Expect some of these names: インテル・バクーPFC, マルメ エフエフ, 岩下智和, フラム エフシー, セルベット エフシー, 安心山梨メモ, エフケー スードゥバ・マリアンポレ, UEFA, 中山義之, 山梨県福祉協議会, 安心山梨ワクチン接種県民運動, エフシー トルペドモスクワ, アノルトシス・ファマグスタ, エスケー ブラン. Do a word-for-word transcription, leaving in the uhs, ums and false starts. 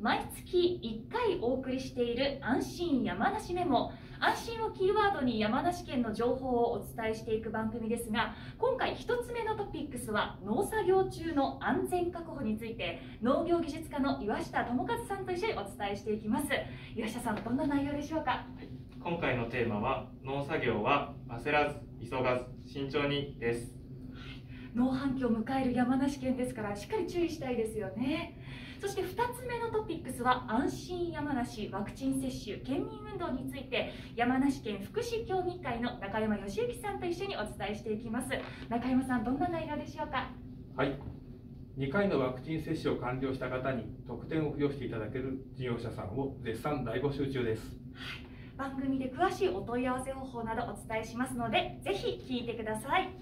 毎月いっかいお送りしている安心山梨メモ、安心をキーワードに山梨県の情報をお伝えしていく番組ですが、今回ひとつめのトピックスは農作業中の安全確保について、農業技術家の岩下智和さんと一緒にお伝えしていきます。岩下さん、どんな内容でしょうか？はい、今回のテーマは農作業は焦らず急がず慎重にです。農繁期を迎える山梨県ですからしっかり注意したいですよね。そしてふたつめのトピックスは安心山梨ワクチン接種県民運動について、山梨県福祉協議会の中山義之さんと一緒にお伝えしていきます。中山さん、どんな内容でしょうか？はい、にかいのワクチン接種を完了した方に特典を付与していただける事業者さんを絶賛大募集中です。はい、番組で詳しいお問い合わせ方法などお伝えしますので、ぜひ聞いてください。